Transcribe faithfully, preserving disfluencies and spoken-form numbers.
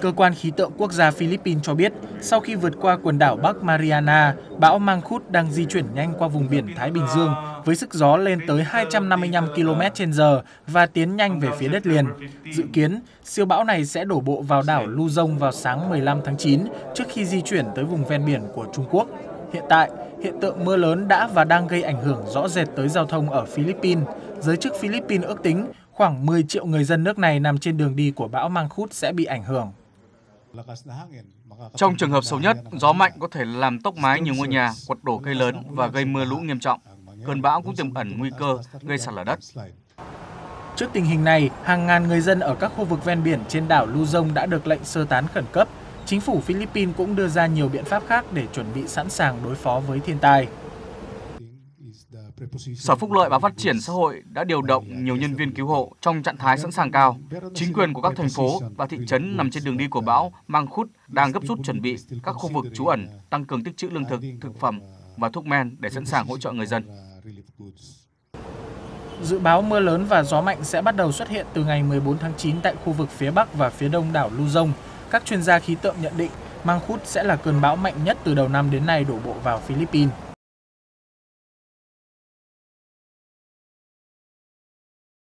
Cơ quan khí tượng quốc gia Philippines cho biết, sau khi vượt qua quần đảo Bắc Mariana, bão Mangkhut đang di chuyển nhanh qua vùng biển Thái Bình Dương với sức gió lên tới hai trăm năm mươi lăm ki lô mét trên giờ và tiến nhanh về phía đất liền. Dự kiến, siêu bão này sẽ đổ bộ vào đảo Luzon vào sáng mười lăm tháng chín trước khi di chuyển tới vùng ven biển của Trung Quốc. Hiện tại, hiện tượng mưa lớn đã và đang gây ảnh hưởng rõ rệt tới giao thông ở Philippines. Giới chức Philippines ước tính khoảng mười triệu người dân nước này nằm trên đường đi của bão Mangkhut sẽ bị ảnh hưởng. Trong trường hợp xấu nhất, gió mạnh có thể làm tốc mái nhiều ngôi nhà, quật đổ cây lớn và gây mưa lũ nghiêm trọng. Cơn bão cũng tiềm ẩn nguy cơ gây sạt lở đất. Trước tình hình này, hàng ngàn người dân ở các khu vực ven biển trên đảo Luzon đã được lệnh sơ tán khẩn cấp. Chính phủ Philippines cũng đưa ra nhiều biện pháp khác để chuẩn bị sẵn sàng đối phó với thiên tai. Sở Phúc Lợi và Phát triển Xã hội đã điều động nhiều nhân viên cứu hộ trong trạng thái sẵn sàng cao. Chính quyền của các thành phố và thị trấn nằm trên đường đi của bão Mangkhut đang gấp rút chuẩn bị các khu vực trú ẩn, tăng cường tích trữ lương thực, thực phẩm và thuốc men để sẵn sàng hỗ trợ người dân. Dự báo mưa lớn và gió mạnh sẽ bắt đầu xuất hiện từ ngày mười bốn tháng chín tại khu vực phía Bắc và phía Đông đảo Luzon. Các chuyên gia khí tượng nhận định Mangkhut sẽ là cơn bão mạnh nhất từ đầu năm đến nay đổ bộ vào Philippines.